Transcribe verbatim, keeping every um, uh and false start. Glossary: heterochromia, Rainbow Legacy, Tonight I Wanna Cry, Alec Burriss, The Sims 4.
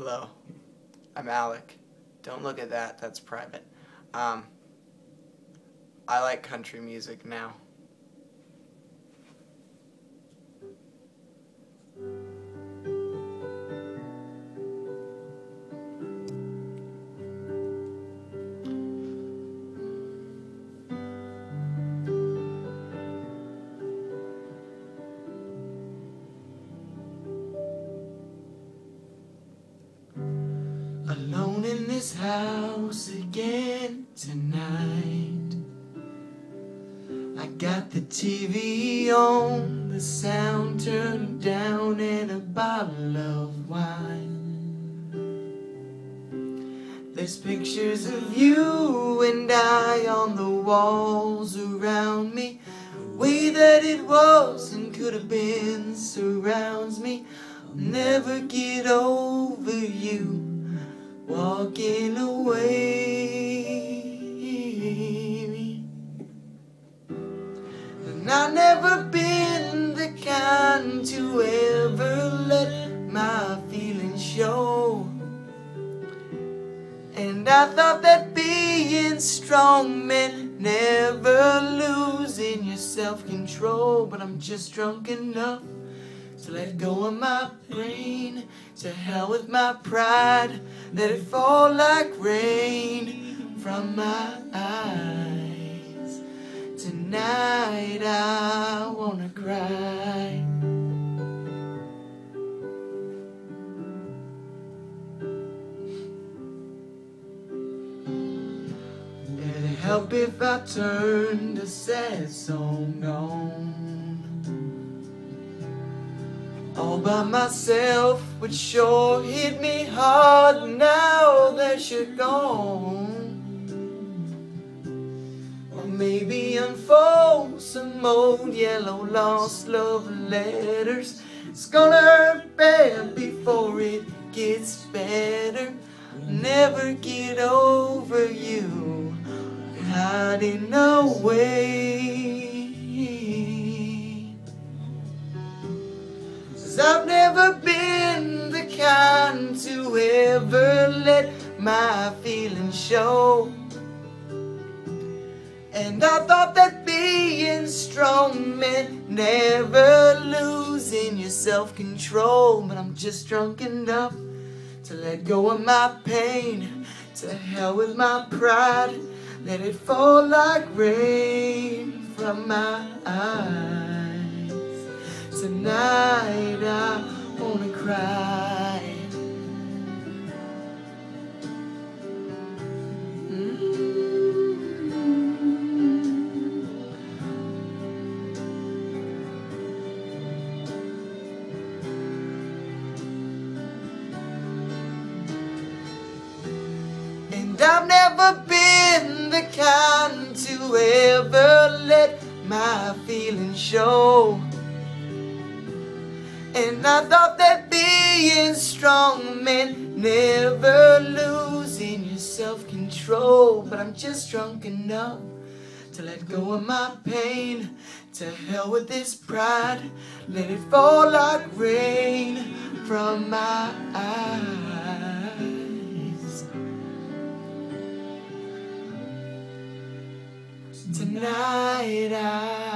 Hello, I'm Alec. Don't look at that, that's private. Um, I like country music now. Alone in this house again tonight. I got the T V on, the sound turned down, and a bottle of wine. There's pictures of you and I on the walls around me. The way that it was and could have been surrounds me. I'll never get over you walking away. And I've never been the kind to ever let my feelings show. And I thought that being strong meant never losing your self-control. But I'm just drunk enough to let go of my brain, to hell with my pride, let it fall like rain from my eyes. Tonight I wanna cry. It'd help if I turned a sad song on. All by myself would sure hit me hard now that you're gone. Or maybe unfold some old yellow lost love letters. It's gonna hurt bad before it gets better. I'll never get over you hiding away. I've never been the kind to ever let my feelings show. And I thought that being strong meant never losing your self-control. But I'm just drunk enough to let go of my pain, to hell with my pride, let it fall like rain from my eyes. Tonight I wanna cry. Mm-hmm. And I've never been the kind to ever let my feelings show. And I thought that being strong meant never losing your self-control. But I'm just drunk enough to let go of my pain, to hell with this pride, let it fall like rain from my eyes. Tonight I